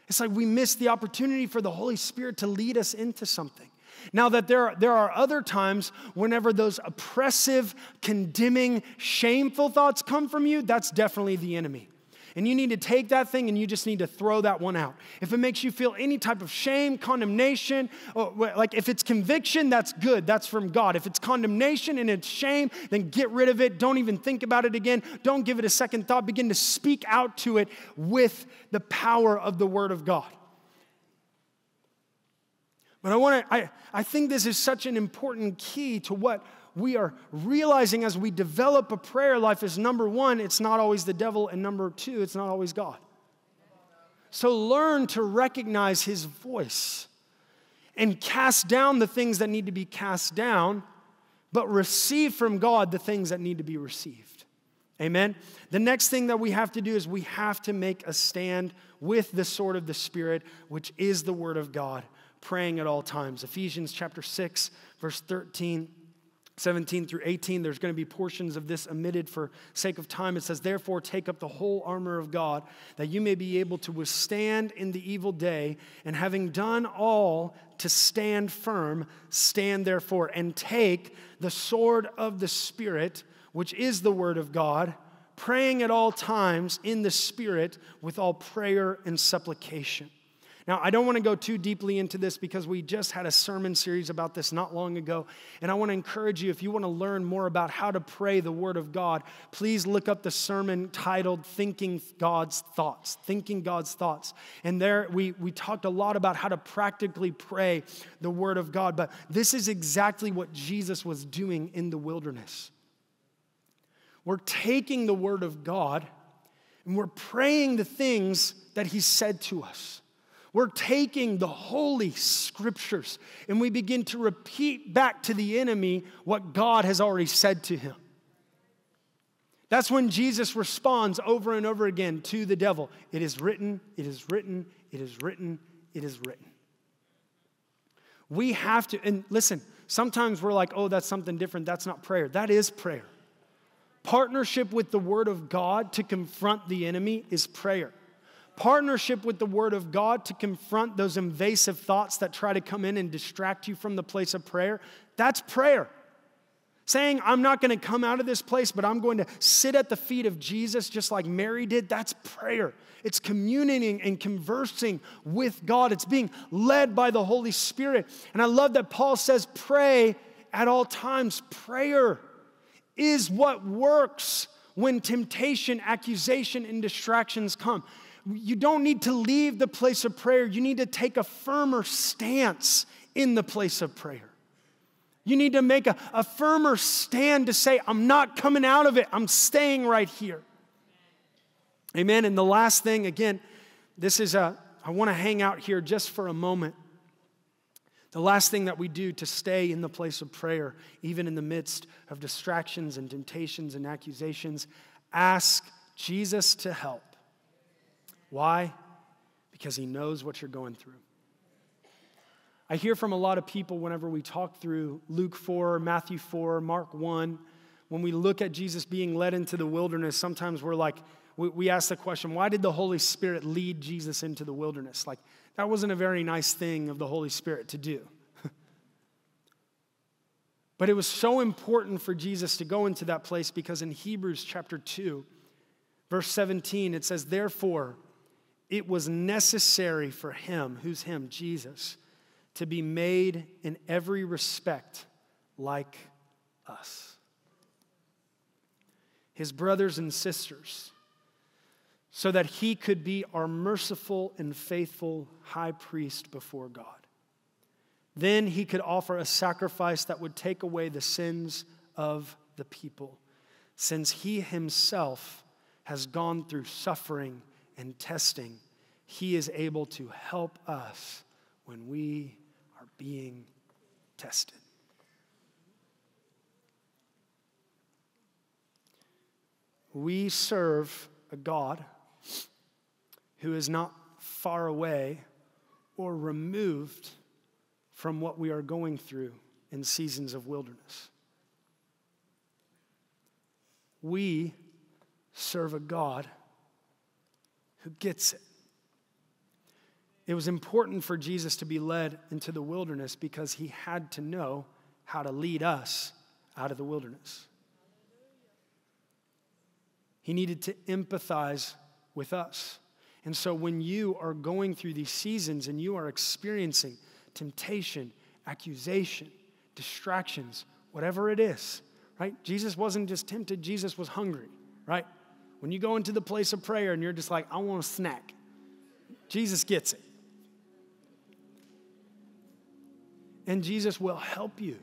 It's like we miss the opportunity for the Holy Spirit to lead us into something. Now that there are other times whenever those oppressive, condemning, shameful thoughts come from you, that's definitely the enemy. And you need to take that thing and you just need to throw that one out. If it makes you feel any type of shame, condemnation, or like if it's conviction, that's good. That's from God. If it's condemnation and it's shame, then get rid of it. Don't even think about it again. Don't give it a second thought. Begin to speak out to it with the power of the Word of God. But I think this is such an important key to what we are realizing as we develop a prayer life is, number one, it's not always the devil, and number two, it's not always God. So learn to recognize his voice and cast down the things that need to be cast down, but receive from God the things that need to be received. Amen? The next thing that we have to do is we have to make a stand with the sword of the Spirit, which is the Word of God, praying at all times. Ephesians chapter 6, verse 13, 17 through 18, there's going to be portions of this omitted for sake of time. It says, therefore, take up the whole armor of God, that you may be able to withstand in the evil day, and having done all to stand firm, stand therefore, and take the sword of the Spirit, which is the Word of God, praying at all times in the Spirit with all prayer and supplication. Now, I don't want to go too deeply into this because we just had a sermon series about this not long ago. And I want to encourage you, if you want to learn more about how to pray the Word of God, please look up the sermon titled Thinking God's Thoughts. Thinking God's Thoughts. And there we talked a lot about how to practically pray the Word of God. But this is exactly what Jesus was doing in the wilderness. We're taking the Word of God and we're praying the things that He said to us. We're taking the Holy Scriptures and we begin to repeat back to the enemy what God has already said to him. That's when Jesus responds over and over again to the devil. It is written, it is written, it is written, it is written. We have to, and listen, sometimes we're like, oh, that's something different. That's not prayer. That is prayer. Partnership with the Word of God to confront the enemy is prayer. Partnership with the Word of God to confront those invasive thoughts that try to come in and distract you from the place of prayer, that's prayer. Saying, I'm not going to come out of this place, but I'm going to sit at the feet of Jesus just like Mary did, that's prayer. It's communing and conversing with God. It's being led by the Holy Spirit. And I love that Paul says, pray at all times. Prayer is what works when temptation, accusation, and distractions come. You don't need to leave the place of prayer. You need to take a firmer stance in the place of prayer. You need to make a firmer stand to say, I'm not coming out of it. I'm staying right here. Amen. And the last thing, again, this is I want to hang out here just for a moment. The last thing that we do to stay in the place of prayer, even in the midst of distractions and temptations and accusations, ask Jesus to help. Why? Because He knows what you're going through. I hear from a lot of people whenever we talk through Luke 4, Matthew 4, Mark 1, when we look at Jesus being led into the wilderness, sometimes we're like, we ask the question, why did the Holy Spirit lead Jesus into the wilderness? Like, that wasn't a very nice thing of the Holy Spirit to do. But it was so important for Jesus to go into that place because in Hebrews chapter 2, verse 17, it says, therefore, it was necessary for Him, who's Him, Jesus, to be made in every respect like us. His brothers and sisters, so that He could be our merciful and faithful high priest before God. Then He could offer a sacrifice that would take away the sins of the people, since He Himself has gone through suffering and testing, He is able to help us when we are being tested. We serve a God who is not far away or removed from what we are going through in seasons of wilderness. We serve a God who gets it. It was important for Jesus to be led into the wilderness because He had to know how to lead us out of the wilderness. He needed to empathize with us. And so when you are going through these seasons and you are experiencing temptation, accusation, distractions, whatever it is, right? Jesus wasn't just tempted, Jesus was hungry, right? When you go into the place of prayer and you're just like, I want a snack, Jesus gets it. And Jesus will help you.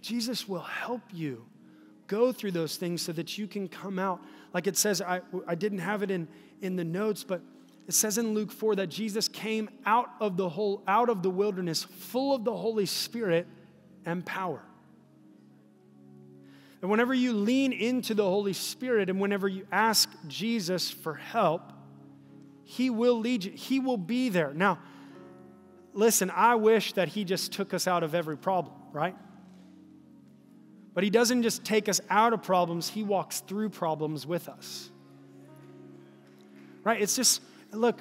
Jesus will help you go through those things so that you can come out. Like it says, I didn't have it in the notes, but it says in Luke 4 that Jesus came out of the wilderness full of the Holy Spirit and power. And whenever you lean into the Holy Spirit and whenever you ask Jesus for help, he will lead you. He will be there. Now, listen, I wish that he just took us out of every problem, right? But he doesn't just take us out of problems. He walks through problems with us, right? It's just, look,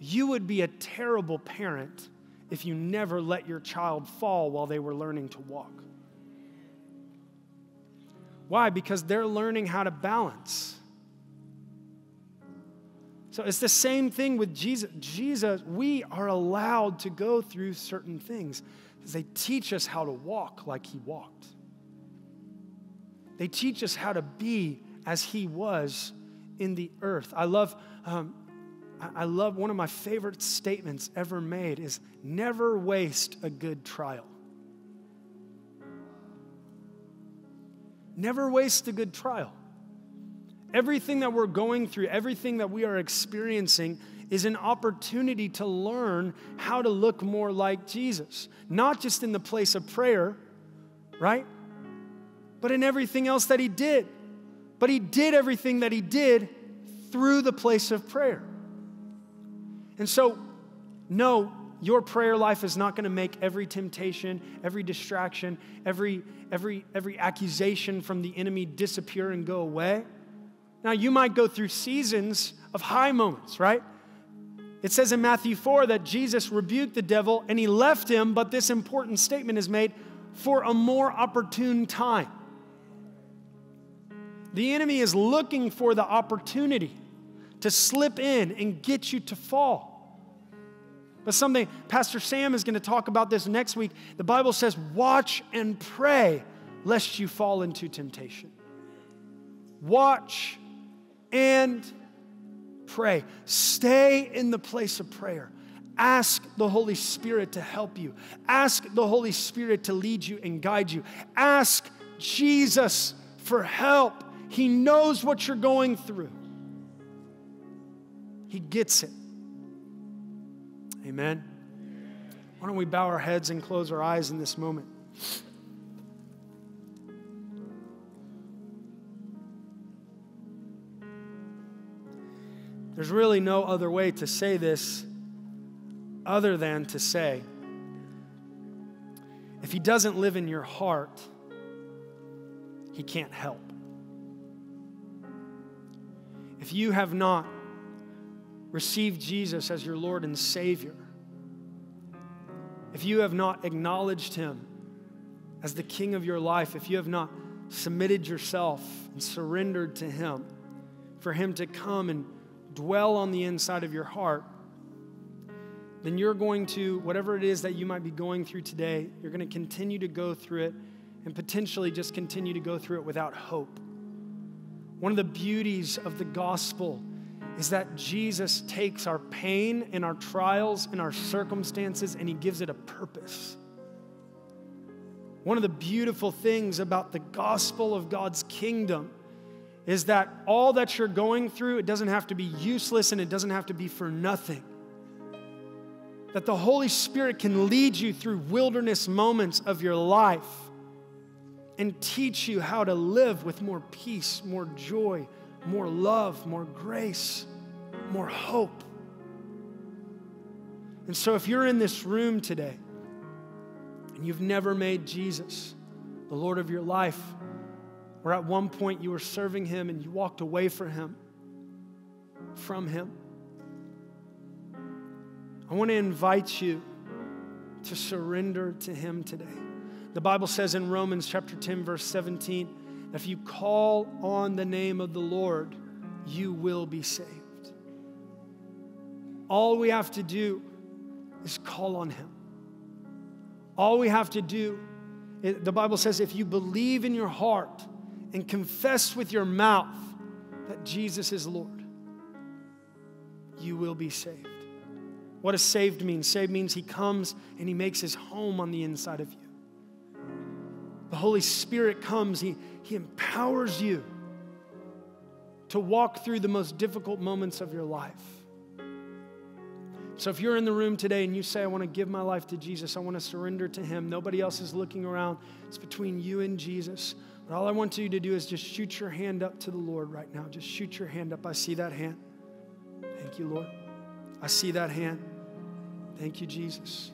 you would be a terrible parent if you never let your child fall while they were learning to walk. Why? Because they're learning how to balance. So it's the same thing with Jesus. We are allowed to go through certain things because they teach us how to walk like he walked. They teach us how to be as he was in the earth. I love one of my favorite statements ever made is never waste a good trial. Never waste a good trial. Everything that we're going through, everything that we are experiencing is an opportunity to learn how to look more like Jesus. Not just in the place of prayer, right? But in everything else that he did. But he did everything that he did through the place of prayer. And so, no, your prayer life is not going to make every temptation, every distraction, every accusation from the enemy disappear and go away. Now, you might go through seasons of high moments, right? It says in Matthew 4 that Jesus rebuked the devil and he left him, but this important statement is made for a more opportune time. The enemy is looking for the opportunity to slip in and get you to fall. But something, Pastor Sam is going to talk about this next week. The Bible says, watch and pray lest you fall into temptation. Watch and pray. Stay in the place of prayer. Ask the Holy Spirit to help you. Ask the Holy Spirit to lead you and guide you. Ask Jesus for help. He knows what you're going through. He gets it. Amen. Why don't we bow our heads and close our eyes in this moment? There's really no other way to say this other than to say, if he doesn't live in your heart, he can't help. If you have not received Jesus as your Lord and Savior, if you have not acknowledged him as the King of your life, if you have not submitted yourself and surrendered to him, for him to come and dwell on the inside of your heart, then you're going to, whatever it is that you might be going through today, you're going to continue to go through it and potentially just continue to go through it without hope. One of the beauties of the gospel is that Jesus takes our pain and our trials and our circumstances and he gives it a purpose. One of the beautiful things about the gospel of God's kingdom is that all that you're going through, it doesn't have to be useless and it doesn't have to be for nothing. That the Holy Spirit can lead you through wilderness moments of your life and teach you how to live with more peace, more joy, more love, more grace, more hope. And so if you're in this room today and you've never made Jesus the Lord of your life, or at one point you were serving him and you walked away from him, I want to invite you to surrender to him today. The Bible says in Romans chapter 10, verse 17, if you call on the name of the Lord, you will be saved. All we have to do is call on him. All we have to do, the Bible says, if you believe in your heart and confess with your mouth that Jesus is Lord, you will be saved. What does saved mean? Saved means he comes and he makes his home on the inside of you. The Holy Spirit comes, he empowers you to walk through the most difficult moments of your life. So if you're in the room today and you say, I want to give my life to Jesus, I want to surrender to him, nobody else is looking around, it's between you and Jesus. But all I want you to do is just shoot your hand up to the Lord right now. Just shoot your hand up. I see that hand. Thank you, Lord. I see that hand. Thank you, Jesus.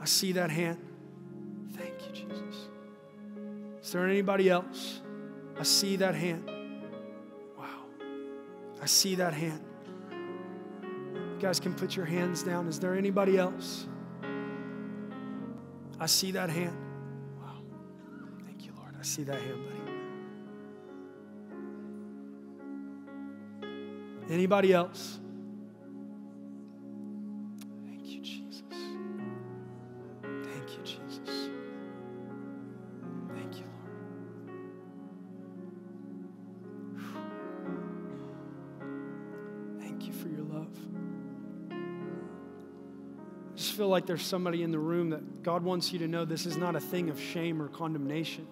I see that hand. Thank you, Jesus. Is there anybody else? I see that hand. Wow. I see that hand. You guys can put your hands down. Is there anybody else? I see that hand. Wow. Thank you, Lord. I see that hand, buddy. Anybody else? Thank you, Jesus. Thank you, Jesus. Thank you, Lord. Thank you for your love. I just feel like there's somebody in the room that God wants you to know this is not a thing of shame or condemnation.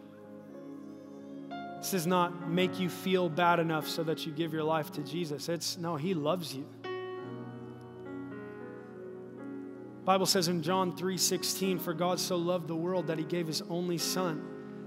This does not make you feel bad enough so that you give your life to Jesus. It's, no, he loves you. The Bible says in John 3:16, for God so loved the world that he gave his only son,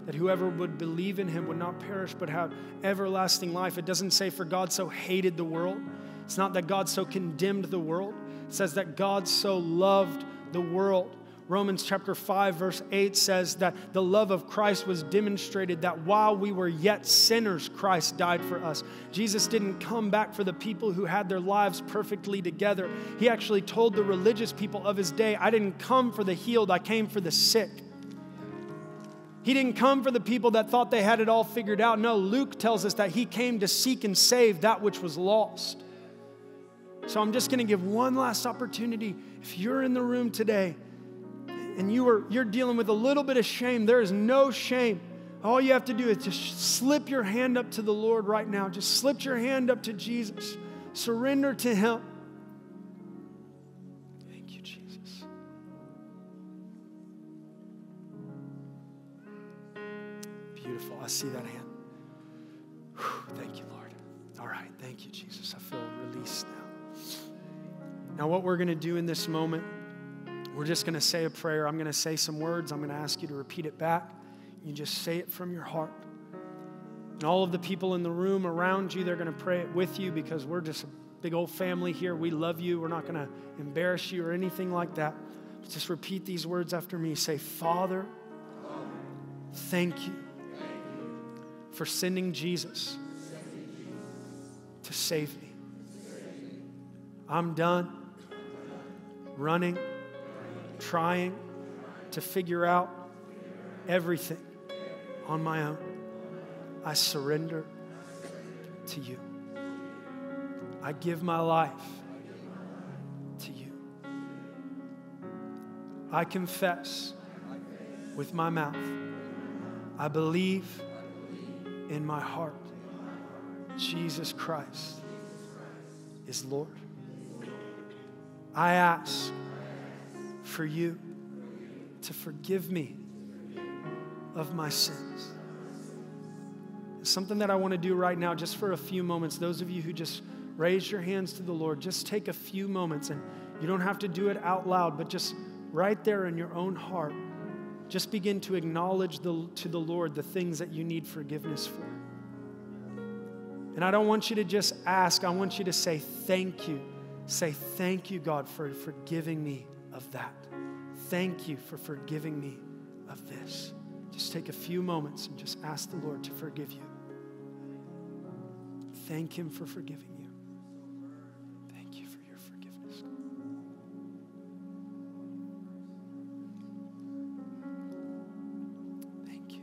that whoever would believe in him would not perish but have everlasting life. It doesn't say for God so hated the world. It's not that God so condemned the world. It says that God so loved the world. Romans chapter 5, verse 8 says that the love of Christ was demonstrated, that while we were yet sinners, Christ died for us. Jesus didn't come back for the people who had their lives perfectly together. He actually told the religious people of his day, I didn't come for the healed, I came for the sick. He didn't come for the people that thought they had it all figured out. No, Luke tells us that he came to seek and save that which was lost. So I'm just going to give one last opportunity. If you're in the room today, and you're dealing with a little bit of shame, there is no shame. All you have to do is just slip your hand up to the Lord right now. Just slip your hand up to Jesus. Surrender to him. Thank you, Jesus. Beautiful. I see that hand. Whew, thank you, Lord. All right. Thank you, Jesus. I feel released now. Now, what we're going to do in this moment, we're just going to say a prayer. I'm going to say some words. I'm going to ask you to repeat it back. You just say it from your heart. And all of the people in the room around you, they're going to pray it with you because we're just a big old family here. We love you. We're not going to embarrass you or anything like that. But just repeat these words after me. Say, Father, thank you for sending Jesus to save me. I'm done running, trying to figure out everything on my own. I surrender to you. I give my life to you. I confess with my mouth. I believe in my heart. Jesus Christ is Lord. I ask for you to forgive me of my sins. Something that I want to do right now, just for a few moments, those of you who just raise your hands to the Lord, just take a few moments, and you don't have to do it out loud, but just right there in your own heart, just begin to acknowledge to the Lord the things that you need forgiveness for. And I don't want you to just ask, I want you to say thank you. Say thank you, God, for forgiving me of that. Thank you for forgiving me of this. Just take a few moments and just ask the Lord to forgive you. Thank him for forgiving you. Thank you for your forgiveness. Thank you.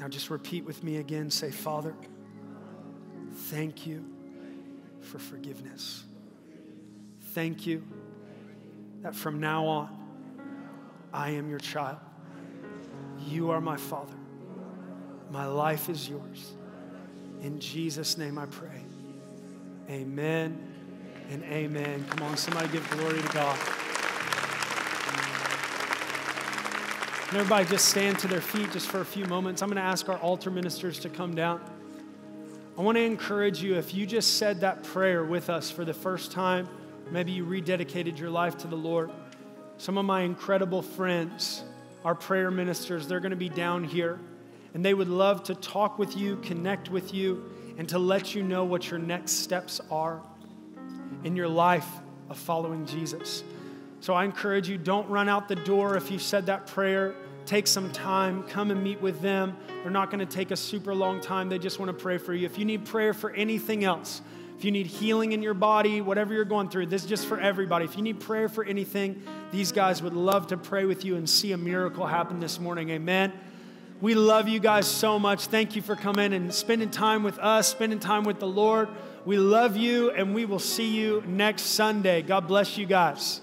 Now just repeat with me again. Say, Father, thank you for forgiveness. Thank you that from now on, I am your child. You are my Father. My life is yours. In Jesus' name I pray. Amen and amen. Come on, somebody give glory to God. Can everybody just stand to their feet just for a few moments? I'm going to ask our altar ministers to come down. I want to encourage you, if you just said that prayer with us for the first time, maybe you rededicated your life to the Lord. Some of my incredible friends, our prayer ministers, they're going to be down here, and they would love to talk with you, connect with you, and to let you know what your next steps are in your life of following Jesus. So I encourage you, don't run out the door if you said that prayer. Take some time, come and meet with them. They're not going to take a super long time. They just want to pray for you. If you need prayer for anything else, if you need healing in your body, whatever you're going through, this is just for everybody. If you need prayer for anything, these guys would love to pray with you and see a miracle happen this morning. Amen. We love you guys so much. Thank you for coming and spending time with us, spending time with the Lord. We love you, and we will see you next Sunday. God bless you guys.